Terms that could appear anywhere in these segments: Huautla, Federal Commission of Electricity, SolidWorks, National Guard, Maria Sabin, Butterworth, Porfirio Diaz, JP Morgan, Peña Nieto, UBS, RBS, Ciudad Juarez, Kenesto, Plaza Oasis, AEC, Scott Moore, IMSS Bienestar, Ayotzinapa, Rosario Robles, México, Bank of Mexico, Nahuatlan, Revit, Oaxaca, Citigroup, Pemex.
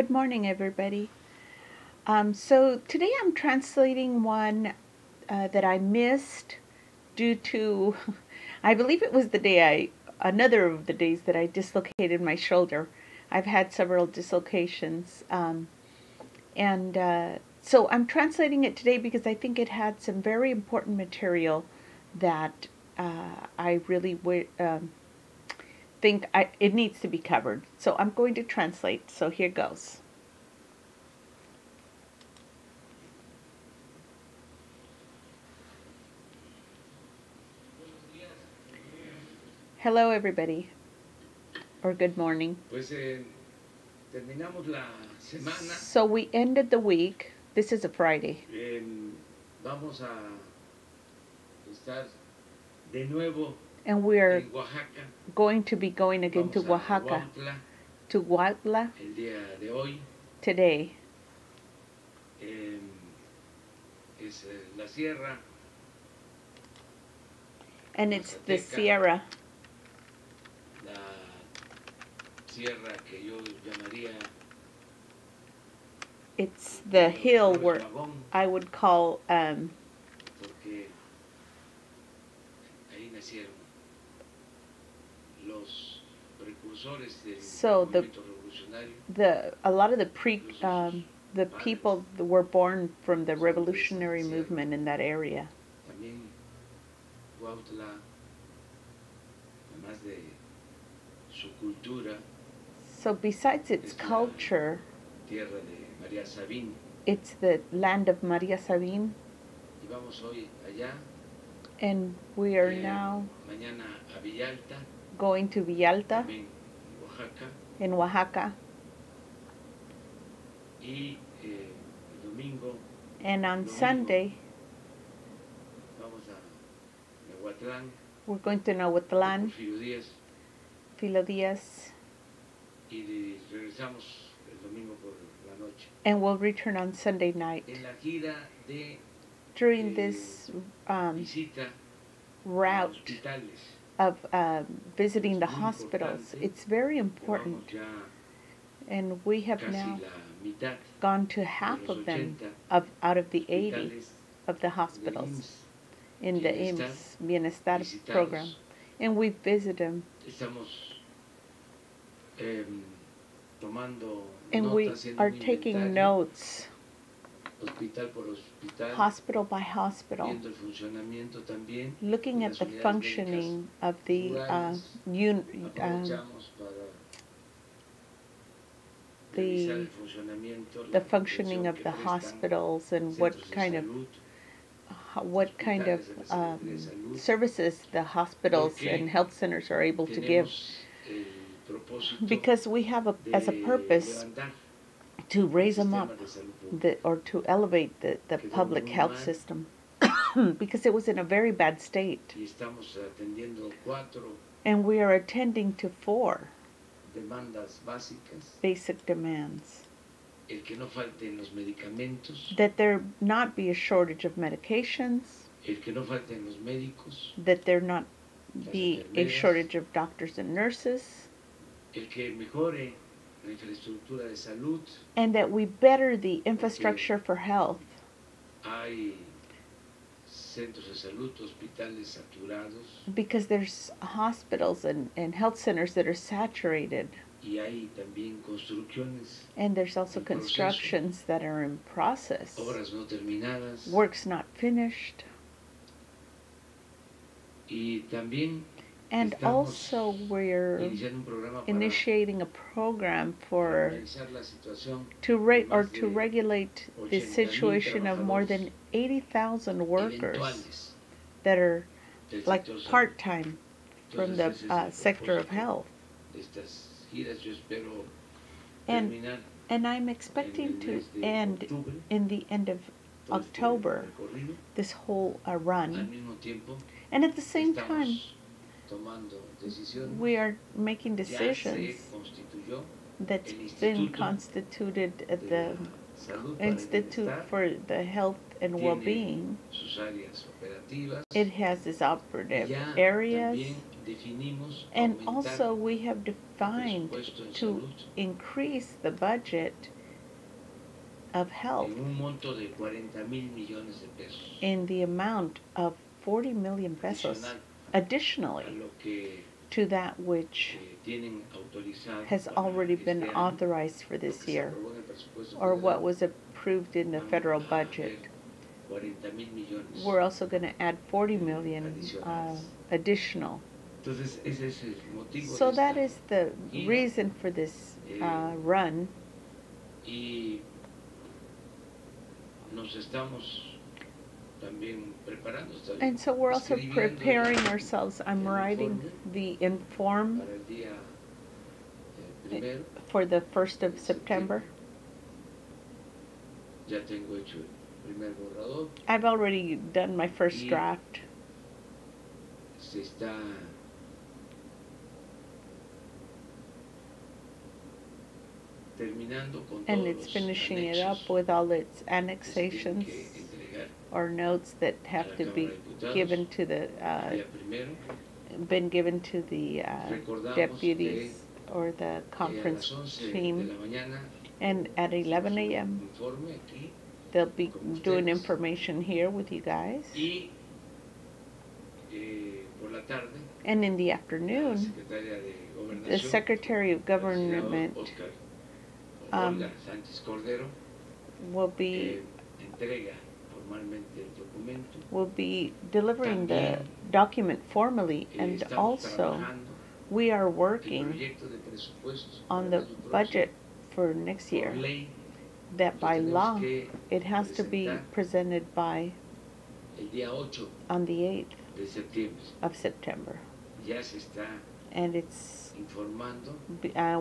Good morning, everybody. So today I'm translating one that I missed due to, I believe it was the day another of the days that I dislocated my shoulder. I've had several dislocations. So I'm translating it today because I think it had some very important material that I really think it needs to be covered. So I'm going to translate. So here goes. Hello, everybody, or good morning. So we ended the week. This is a Friday. And we are going to be going again to Oaxaca, to Huautla today. And it's the Sierra. It's the hill where I would call so a lot of the people that were born from the revolutionary movement in that area. So besides its culture, it's the land of Maria Sabin, and we are now going to Villalta in Oaxaca, and on Sunday we're going to Nahuatlan, Filo Díaz, and we'll return on Sunday night. During this route of visiting the hospitals, it's very important, and we have now gone to half of them out of the 80 of the hospitals in the IMSS Bienestar program, and we visit them. And we are taking notes hospital by hospital, looking at the functioning of the functioning of the hospitals, and what kind of services the hospitals and health centers are able to give. Because we have as a purpose to raise them up, or to elevate the public health system, because it was in a very bad state. And we are attending to 4 basic demands. That there not be a shortage of medications, that there not be a shortage of doctors and nurses, and that we better the infrastructure for health. Because there's hospitals and health centers that are saturated. And there's also constructions that are in process. Works not finished. And also we're initiating a program to regulate the situation of more than 80,000 workers that are like part-time from the sector of health. And I'm expecting to end in the end of October this whole run. And at the same time, we are making decisions that's been constituted at the Institute for the Health and Well-Being. It has its operative areas. And also we have defined to increase the budget of health in the amount of 40 million pesos additionally to that which has already been authorized for this year, or what was approved in the federal budget. We're also going to add 40 million additional. So that is the reason for this run. And so we're also preparing ourselves. I'm writing the inform for the 1st of September. I've already done my first draft. And it's finishing it up with all its annexations or notes that have to be given to the deputies or the conference team. And at 11 a.m. they'll be doing information here with you guys. And in the afternoon, the Secretary of Government will be delivering the document formally, and also we are working on the budget for next year, that by law it has to be presented by on the 8th of September. And it's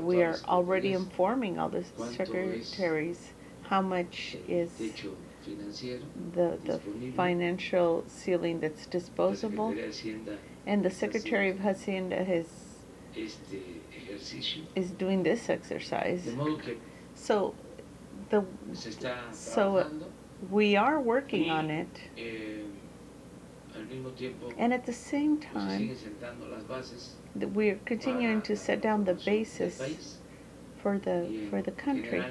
we are already informing all the secretaries how much is the financial ceiling that's disposable, and the Secretary of Hacienda is doing this exercise. So we are working on it, and at the same time we are continuing to set down the basis for the country,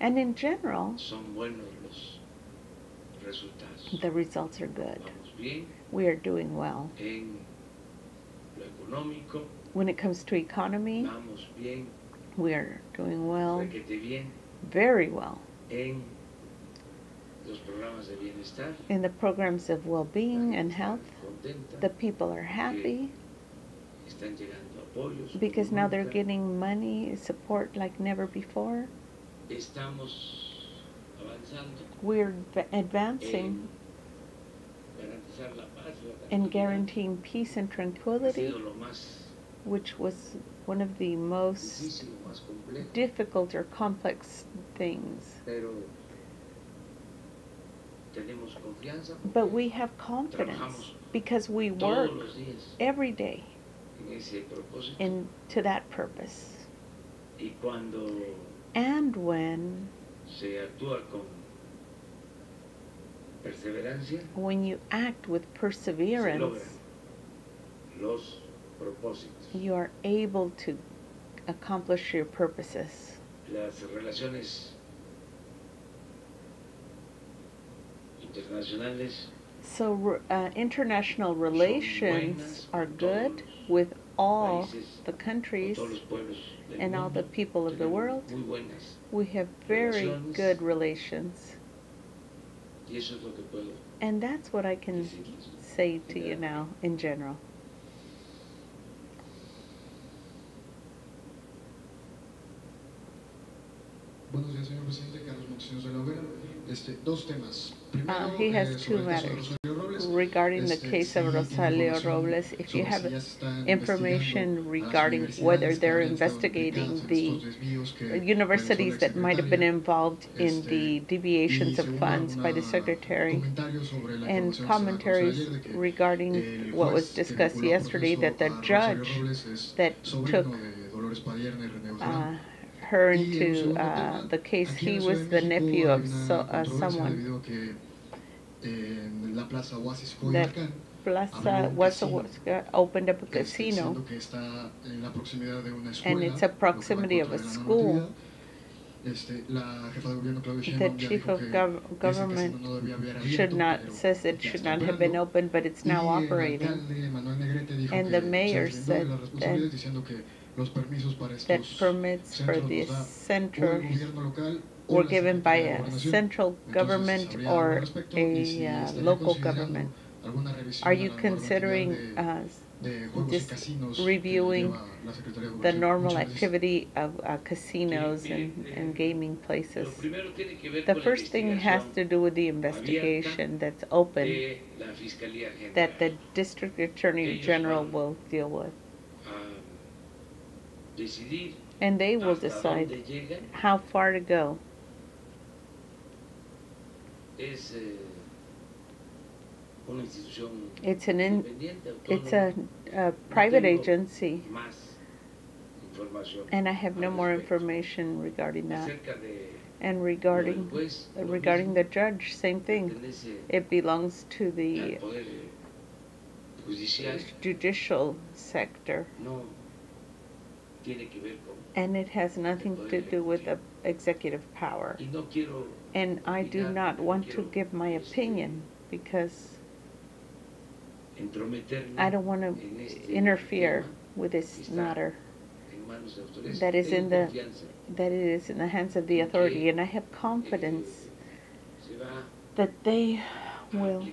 and in general the results are good. We are doing well. When it comes to economy, we are doing well, very well, in the programs of well-being and health. The people are happy because now they're getting money, support like never before. We're advancing in guaranteeing peace and tranquility, which was one of the most difficult or complex things. But we have confidence because we work every day to that purpose. And when you act with perseverance, you are able to accomplish your purposes. So international relations are good with all the countries and all the people of the world. We have very good relations. And that's what I can say to you now in general. He has two matters regarding the case of Rosario Robles. If you have information regarding whether they're investigating the universities that might have been involved in the deviations of funds by the Secretary, and commentaries regarding what was discussed yesterday, that the judge that took her into the case, he was the nephew of someone that Plaza Oasis opened up a casino, and it's a proximity of a school. The chief of government says it should not have been opened, but it's now operating. And the mayor said that permits for these centers were given by a central government or a local government. Are you considering just reviewing the normal activity of casinos and gaming places? The first thing has to do with the investigation that's open that the District Attorney General will deal with. And they will decide how far to go. It's a private agency, and I have no more information regarding that. And regarding the judge, same thing. It belongs to the judicial sector, and it has nothing to do with executive power. And I do not want to give my opinion because I don't want to interfere with this matter that is in the hands of the authority, and I have confidence that they will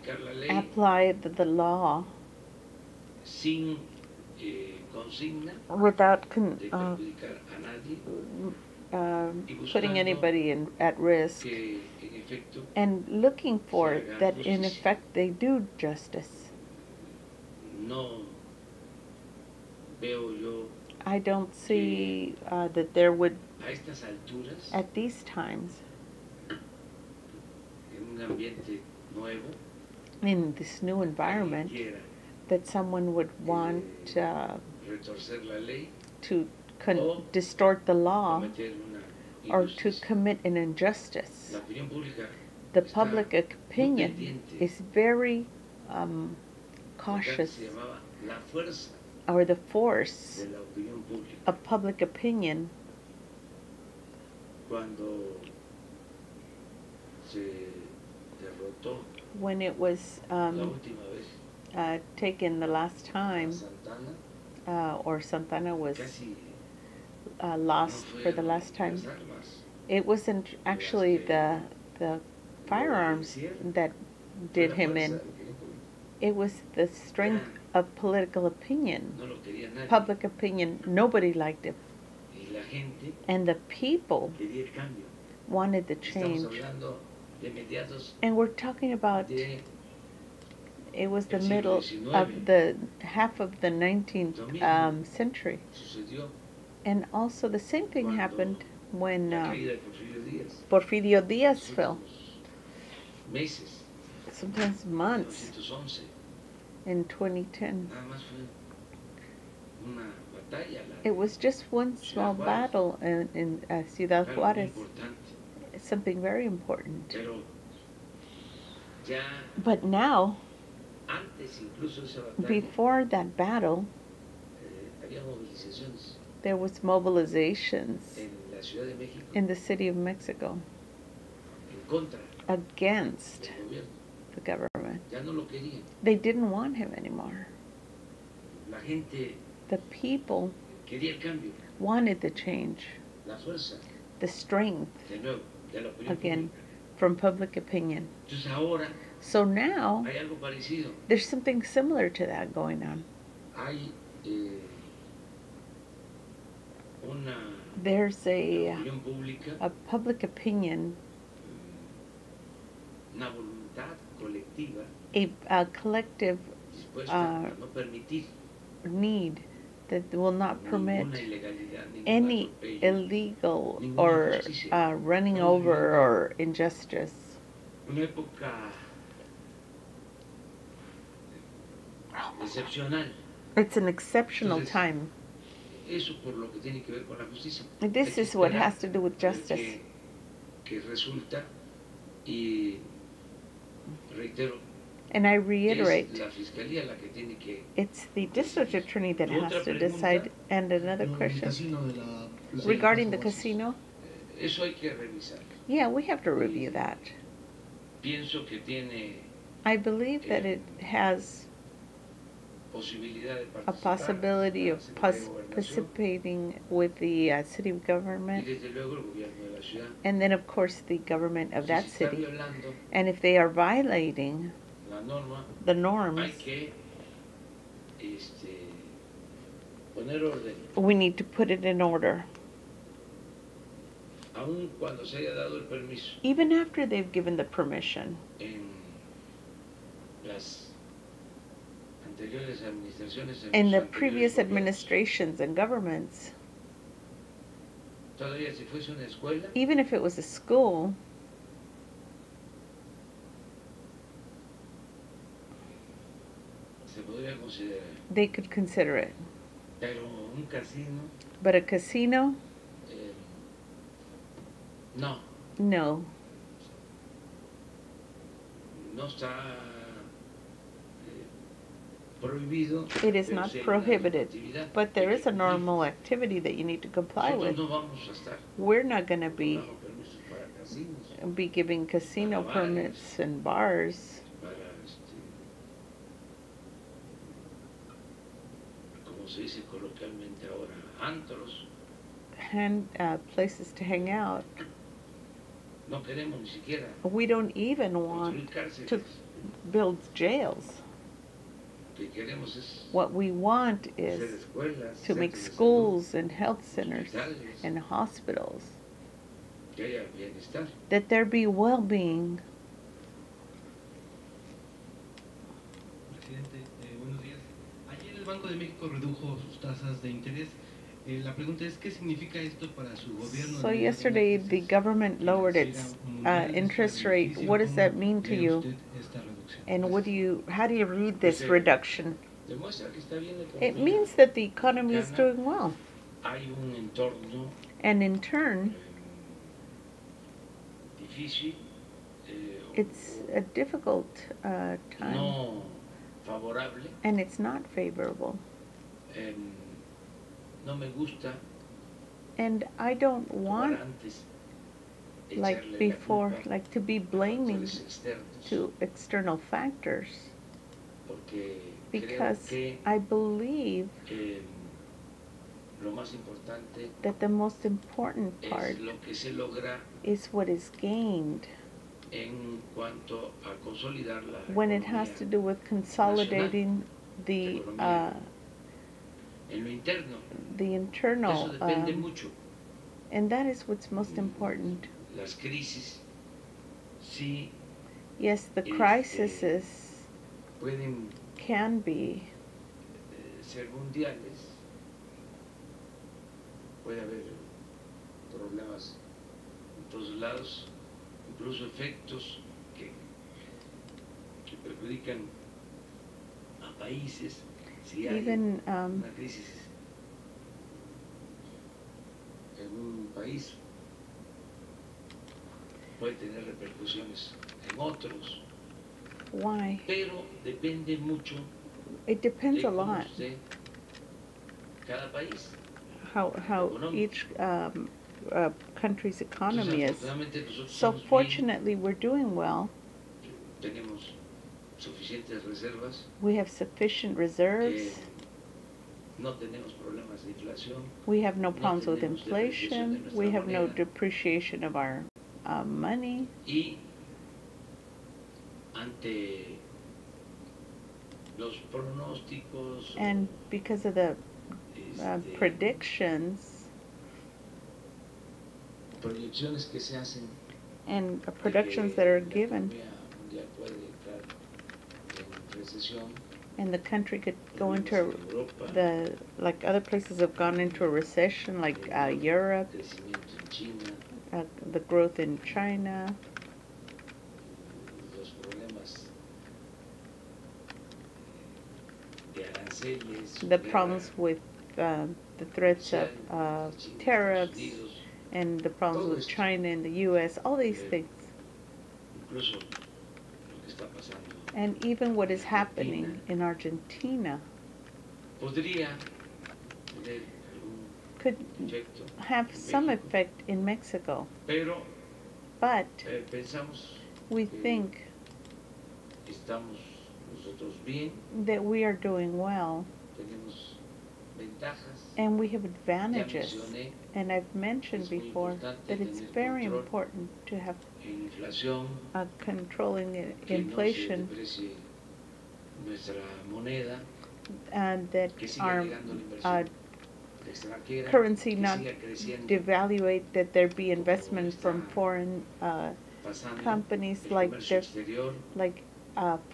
apply the law without putting anybody at risk, and looking for that in effect they do justice. I don't see that there would, at these times, in this new environment, that someone would want to distort the law or to commit an injustice. The public opinion is very cautious, or the force of public opinion when it was taken the last time, or Santana was lost for the last time. It wasn't actually the firearms that did him in. It was the strength of political opinion, public opinion. Nobody liked it. And the people wanted the change. And we're talking about, it was the middle of the half of the 19th century. And also the same thing happened when Porfirio Diaz fell. Sometimes months in 2010. It was just one small battle in Ciudad Juarez, something very important. But now, before that battle, there was mobilizations in the City of Mexico against the government. They didn't want him anymore. The people wanted the change, the strength, again, from public opinion. So now, there's something similar to that going on. There's a public opinion, a collective need that will not permit any illegal or running over or injustice. It's an exceptional time. This is what has to do with justice. And I reiterate, it's the district attorney that has to decide. And another question regarding the casino. Yeah, we have to review that. I believe that it has a possibility of participating with the city government, and then of course the government of that city. And if they are violating the norms, we need to put it in order. Even after they've given the permission, in the previous administrations and governments, even if it was a school, they could consider it. But a casino? No. No. It is not prohibited, but there is a normal activity that you need to comply with. We're not going to be giving casino permits and bars and places to hang out. We don't even want to build jails. What we want is to make schools and health centers and hospitals, that there be well-being. So yesterday the government lowered its interest rate. What does that mean to you? And how do you read this reduction? It means that the economy is doing well. And in turn, it's a difficult time. And it's not favorable. And I don't want, like before, like to be blaming to external factors, because I believe that the most important part is what is gained when it has to do with consolidating the internal, and that is what's most important. Yes, the crises can be even why? It depends a lot how each country's economy is. So fortunately, we're doing well. We have sufficient reserves. We have no problems with inflation. We have no depreciation of our money. And because of the productions that are given, and the country could go into the, like other places have gone into a recession, like Europe, the growth in China, the problems with the threats of tariffs, and the problems with China and the U.S., all these things. And even what is happening in Argentina could have some effect in Mexico. But we think that we are doing well, and we have advantages. And I've mentioned before that it's very important to have controlling inflation, and that our currency not devaluate, that there be investment from foreign companies, like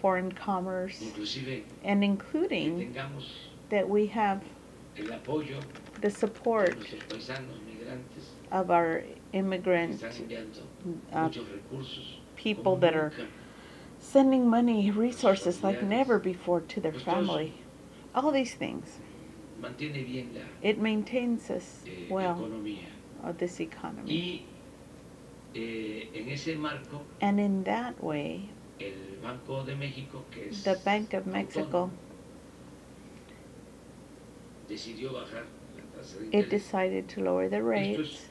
foreign commerce, and including that we have the support of our immigrant people that are sending money, resources like never before to their family. All these things. It maintains us well, this economy. And in that way, the Bank of Mexico, it decided to lower the rates.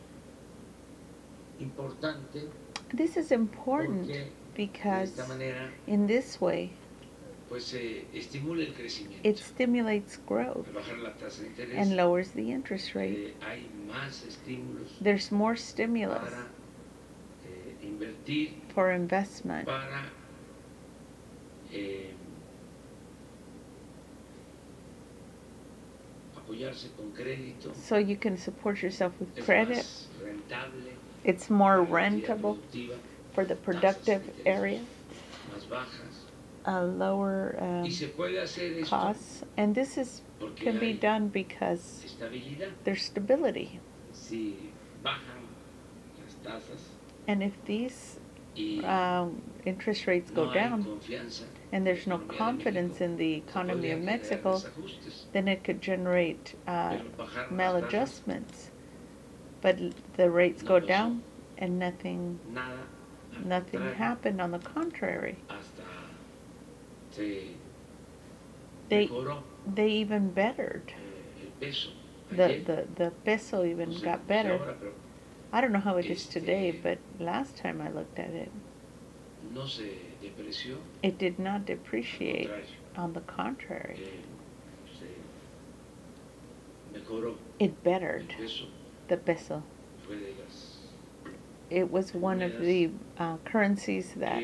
This is important because in this way it stimulates growth and lowers the interest rate. There's more stimulus for investment, so you can support yourself with credit. It's more rentable for the productive area, lower costs, and this can be done because there's stability. And if these interest rates go down and there's no confidence in the economy of Mexico, then it could generate maladjustments. But the rates go down and nothing happened. On the contrary, they even bettered. The peso even got better. I don't know how it is today, but last time I looked at it, it did not depreciate. On the contrary, it bettered. The peso, it was one of the currencies that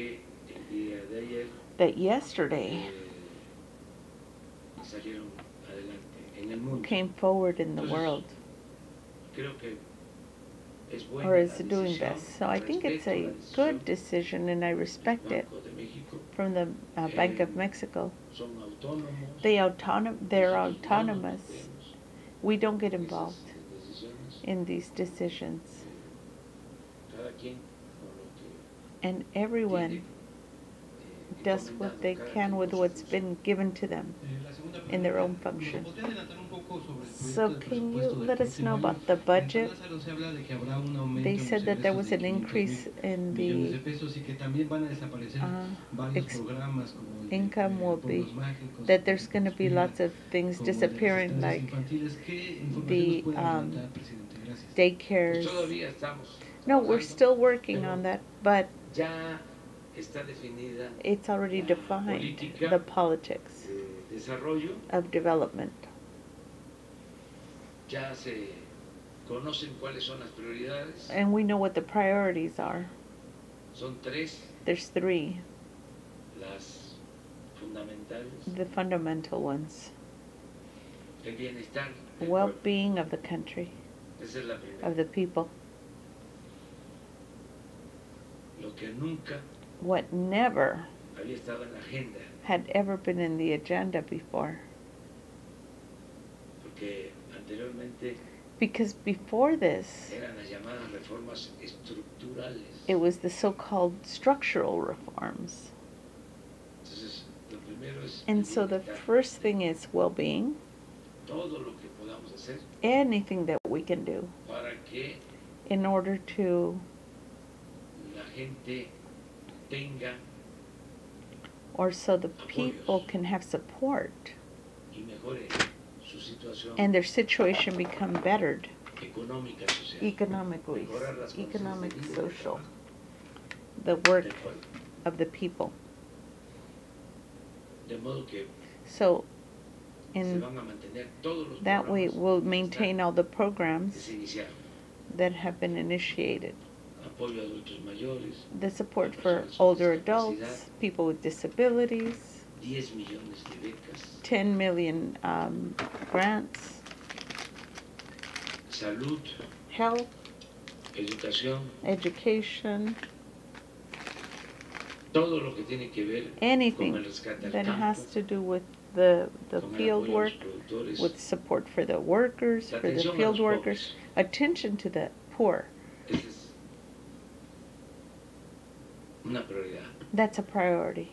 yesterday came forward in the world, or is doing best. So I think it's a good decision, and I respect it from the Bank of Mexico. They're autonomous. We don't get involved in these decisions, and everyone does what they can with what's been given to them in their own function. So can you let us know about the budget? They said that there was an increase in the income will be, that there's going to be lots of things disappearing, like the daycares. No, we're still working on that, but it's already defined, the politics of development. And we know what the priorities are. There's three. The fundamental ones. Well-being of the country, of the people. What never had ever been in the agenda before. Because before this, it was the so-called structural reforms. And so the first thing is well-being, anything that we can do in order to or so the people can have support and their situation become bettered economically, economic, social, the work of the people. So in that way we'll maintain all the programs that have been initiated. The support for older adults, people with disabilities, 10 million grants, health, education, anything that has to do with the field work, with support for the workers, for the field workers, attention to the poor. That's a priority.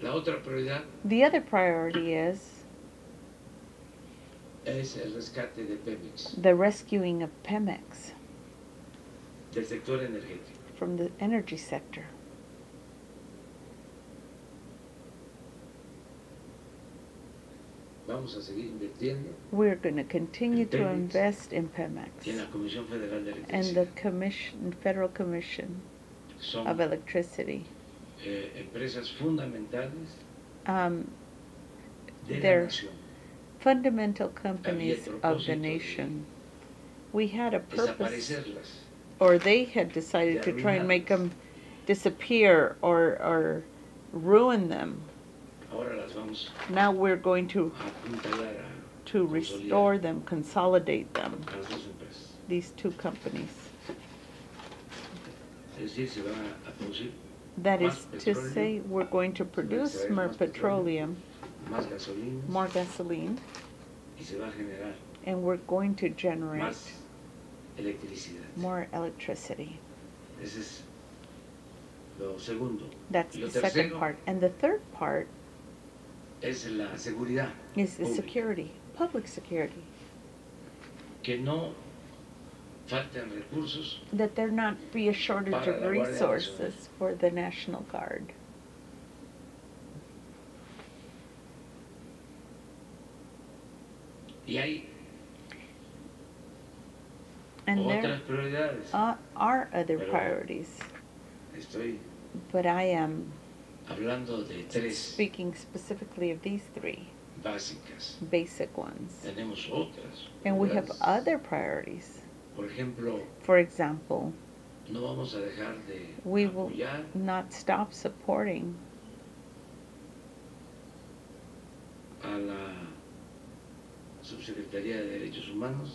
The other priority is the rescuing of Pemex from the energy sector. We're going to continue to invest in Pemex and the commission, Federal Commission of Electricity. They're fundamental companies of the nation. We had a purpose, or they had decided to try and make them disappear or ruin them. Now we're going to restore them, consolidate them, these two companies. That is to say, we're going to produce more petroleum, more gasoline, and we're going to generate more electricity. That's the second part. And the third part is the security, public security. That there not be a shortage of resources for the National Guard. And there are other priorities. But I am speaking specifically of these three basic ones. And we have other priorities. For example, we will not stop supporting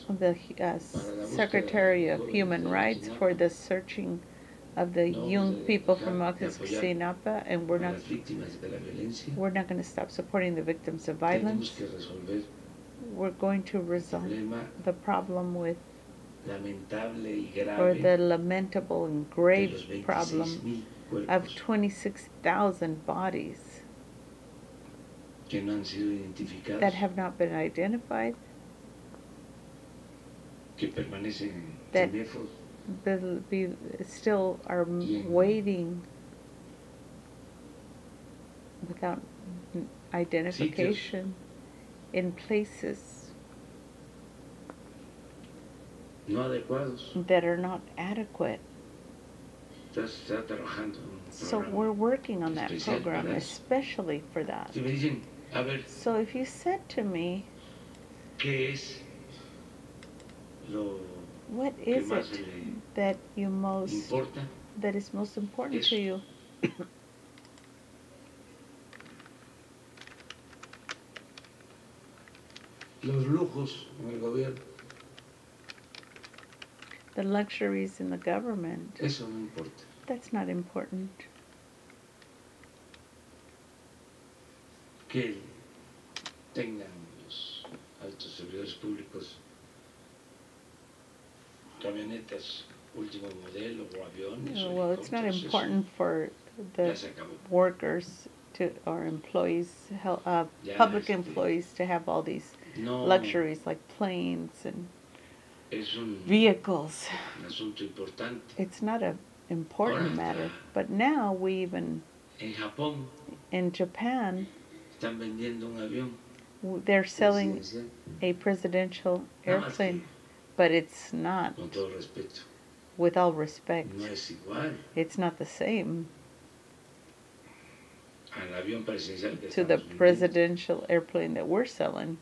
the Secretary of Human Rights for the searching of the young people from Ayotzinapa, and we're not going to stop supporting the victims of violence. We're going to resolve the problem with, or the lamentable and grave problem of 26,000 bodies that have not been identified, that still are waiting without identification in places that are not adequate. So we're working on that program especially for that. So if you said to me, what is it that you is most important to you? The luxuries in the government. That's not important. Que tengan los altos servidores públicos camionetas último modelo o aviones. Well, it's not important for the workers to, or employees, public employees, to have all these luxuries like planes and vehicles. It's not an important matter, but now we even En Japón. In Japan, están vendiendo un avión. They're selling a presidential airplane, but it's not. Con todo respeto. With all respect. No es igual. It's not the same. Al avión presidencial de Estados Unidos. To the presidential airplane that we're selling.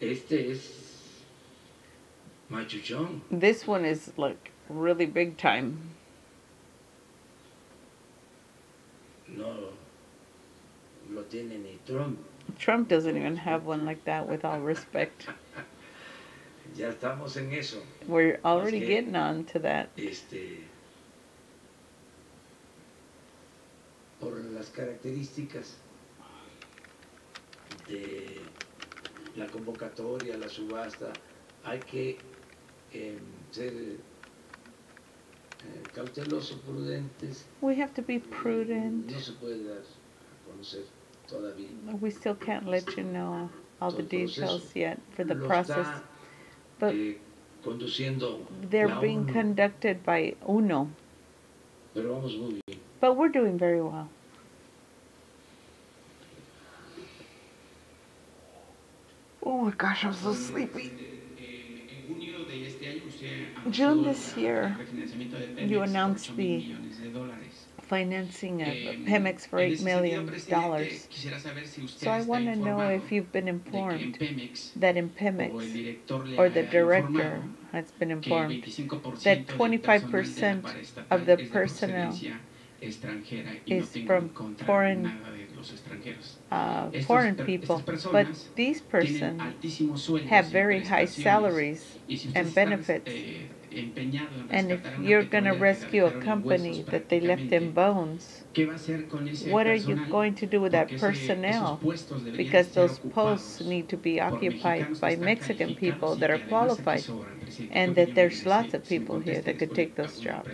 Este es machuchón. This one is like really big time. No lo tiene ni Trump. Trump doesn't even have one like that, with all respect. Ya estamos en eso. We're already getting on to that. Por las características de la convocatoria, la subasta, hay que ser cautelosos, prudentes. We have to be prudent. No se puede dar a conocer. We still can't let you know all the details yet for the process, but they're being conducted by UNO, but we're doing very well. Oh my gosh, I'm so sleepy. June this year, you announced the financing of Pemex for $8 million. So I want to know if you've been informed that in Pemex, or the director has been informed, that 25% of the personnel is from foreign people, but these persons have very high salaries and benefits. And if you're going to rescue a company that they left in bones, what are you going to do with that personnel? Because those posts need to be occupied by Mexican people that are qualified, and that there's lots of people here that could take those jobs.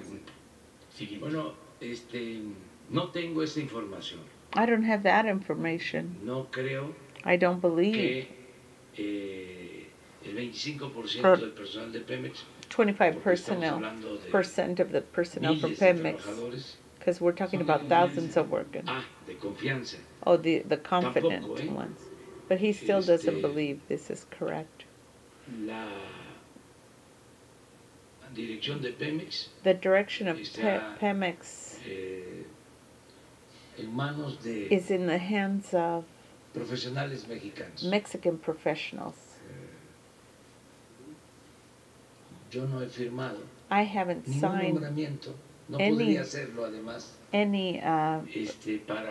I don't have that information. I don't believe 25% of the personnel from Pemex, because we're talking about thousands of workers. Oh, the confident ones. But he still doesn't believe this is correct. The direction of Pemex is in the hands of Mexican professionals. I haven't signed any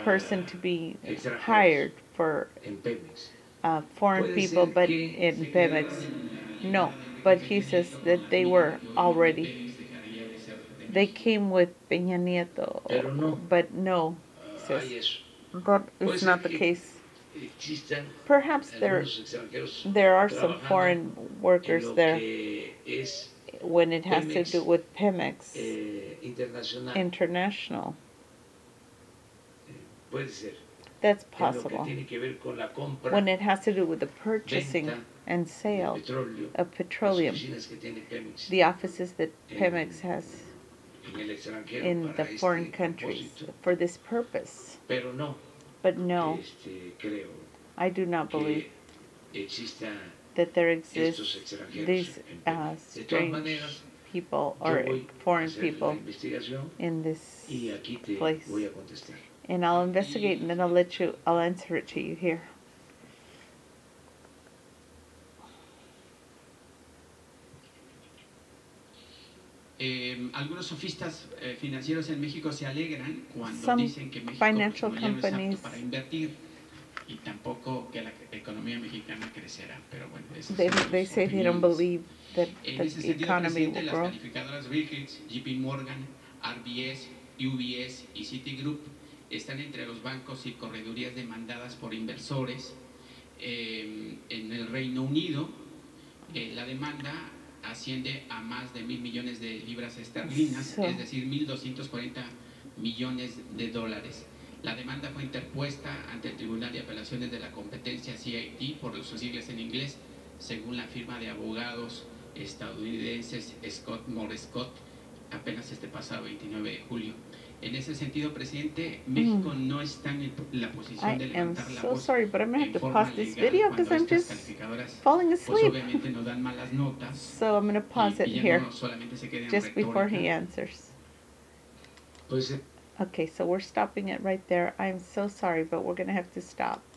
person to be hired for foreign people, but in Pemex. No, but he says that they were already. They came with Peña Nieto, but no, says, but it's not the case. Perhaps there are some foreign workers there when it has to do with Pemex International. That's possible. When it has to do with the purchasing and sale of petroleum, the offices that Pemex has in the foreign countries for this purpose. But no, I do not believe that there exists these strange people or foreign people in this place. And I'll investigate, and then I'll answer it to you here. Some financial companies they say they don't believe that the economy will grow. JP Morgan, RBS, UBS y Citigroup están entre los bancos y corredurías demandadas por inversores en el Reino Unido. La demanda asciende a más de $1,000 millones de libras esterlinas, es decir, $1,240 millones de dólares. La demanda fue interpuesta ante el Tribunal de Apelaciones de la Competencia CIT, por sus siglas en inglés, según la firma de abogados estadounidenses Scott Moore apenas este pasado 29 de julio. en ese sentido, presidente, México no está en la posición de levantar la voz. I am so sorry, but I'm going to have to pause this video because I'm just falling asleep. So I'm going to pause it here just before he answers. Okay, so we're stopping it right there. I'm so sorry, but we're going to have to stop.